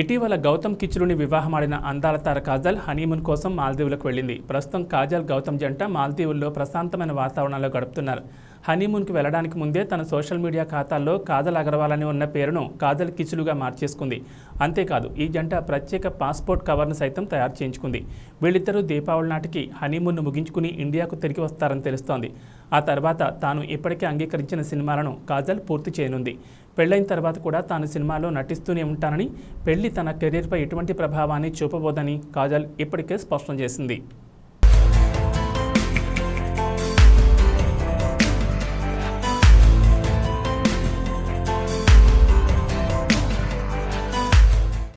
ఇటీవల గౌతమ్ కిచ్లుని వివాహమాడిన అందాల తార కాజల్ హనీమూన్ కోసం మాల్దీవులకు వెళ్ళింది. ప్రస్తుతం కాజల్ గౌతమ్ జంట మాల్దీవుల్లో ప్రశాంతమైన వాతావరణంలో గడుపుతున్నారు. హనీమూన్కి వెళ్ళడానికి ముందే తన సోషల్ మీడియా ఖాతాల్లో కాజల్ అగర్వాల్ అని ఉన్న పేరును కాజల్ కిచ్లుగా మార్చేసుకుంది. అంతేకాదు, ఈ జంట ప్రత్యేక పాస్పోర్ట్ కవర్ను సైతం తయారు చేయించుకుంది. వీళ్ళిద్దరూ దీపావళి నాటికి హనీమూన్ను ముగించుకుని ఇండియాకు తిరిగి వస్తారని తెలుస్తోంది. ఆ తర్వాత తాను ఇప్పటికే అంగీకరించిన సినిమాలను కాజల్ పూర్తి చేయనుంది. పెళ్లైన తర్వాత కూడా తాను సినిమాలో నటిస్తూనే ఉంటానని, పెళ్లి తన కెరీర్పై ఎటువంటి ప్రభావాన్ని చూపబోదని కాజల్ ఇప్పటికే స్పష్టం చేసింది.